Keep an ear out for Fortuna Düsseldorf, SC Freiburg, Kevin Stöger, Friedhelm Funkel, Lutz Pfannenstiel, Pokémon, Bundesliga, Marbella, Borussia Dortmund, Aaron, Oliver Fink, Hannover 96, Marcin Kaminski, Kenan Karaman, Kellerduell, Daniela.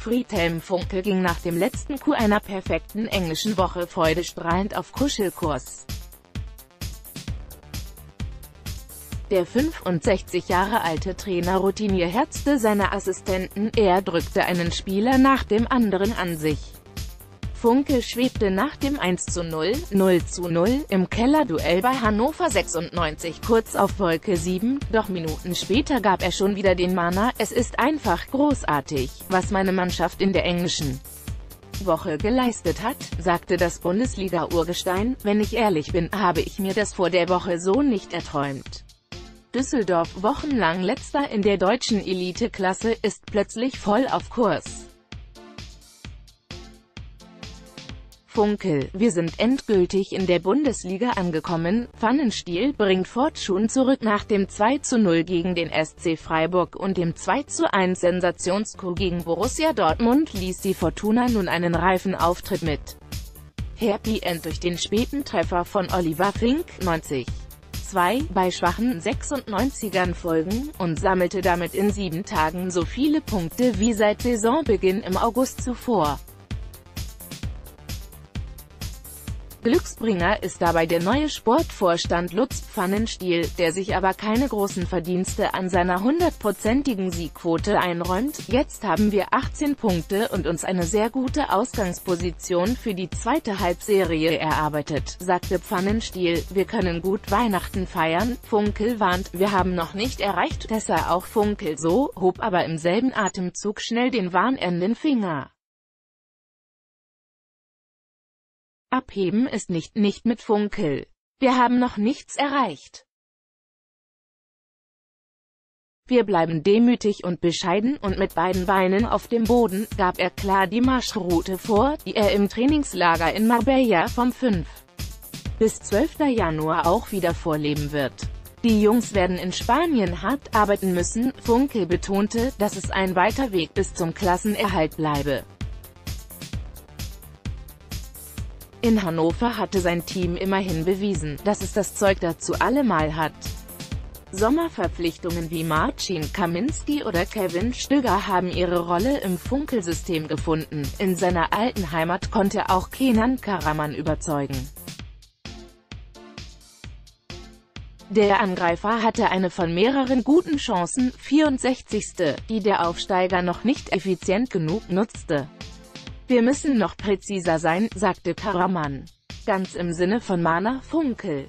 Friedhelm Funkel ging nach dem letzten Coup einer perfekten englischen Woche freudestrahlend auf Kuschelkurs. Der 65 Jahre alte Trainer-Routinier herzte seine Assistenten, er drückte einen Spieler nach dem anderen an sich. Funkel schwebte nach dem 1:0, 0:0 im Kellerduell bei Hannover 96 kurz auf Wolke 7, doch Minuten später gab er schon wieder den Mana. Es ist einfach großartig, was meine Mannschaft in der englischen Woche geleistet hat, sagte das Bundesliga-Urgestein. Wenn ich ehrlich bin, habe ich mir das vor der Woche so nicht erträumt. Düsseldorf, wochenlang Letzter in der deutschen Eliteklasse, ist plötzlich voll auf Kurs. Funkel: Wir sind endgültig in der Bundesliga angekommen. Pfannenstiel bringt Fortuna zurück nach dem 2:0 gegen den SC Freiburg und dem 2:1 Sensationscoup gegen Borussia Dortmund ließ die Fortuna nun einen reifen Auftritt mit Happy End durch den späten Treffer von Oliver Fink, 90. bei schwachen 96ern folgen, und sammelte damit in 7 Tagen so viele Punkte wie seit Saisonbeginn im August zuvor. Glücksbringer ist dabei der neue Sportvorstand Lutz Pfannenstiel, der sich aber keine großen Verdienste an seiner 100%igen Siegquote einräumt. Jetzt haben wir 18 Punkte und uns eine sehr gute Ausgangsposition für die zweite Halbserie erarbeitet, sagte Pfannenstiel. Wir können gut Weihnachten feiern. Funkel warnt, wir haben noch nicht erreicht, dass er auch Funkel so, hob aber im selben Atemzug schnell den warnenden Finger. Abheben ist nicht mit Funkel. Wir haben noch nichts erreicht. Wir bleiben demütig und bescheiden und mit beiden Beinen auf dem Boden, gab er klar die Marschroute vor, die er im Trainingslager in Marbella vom 5. bis 12. Januar auch wieder vorleben wird. Die Jungs werden in Spanien hart arbeiten müssen. Funkel betonte, dass es ein weiter Weg bis zum Klassenerhalt bleibe. In Hannover hatte sein Team immerhin bewiesen, dass es das Zeug dazu allemal hat. Sommerverpflichtungen wie Marcin Kaminski oder Kevin Stöger haben ihre Rolle im Funkelsystem gefunden. In seiner alten Heimat konnte auch Kenan Karaman überzeugen. Der Angreifer hatte eine von mehreren guten Chancen, 64., die der Aufsteiger noch nicht effizient genug nutzte. Wir müssen noch präziser sein, sagte Karaman. Ganz im Sinne von Mana Funkel.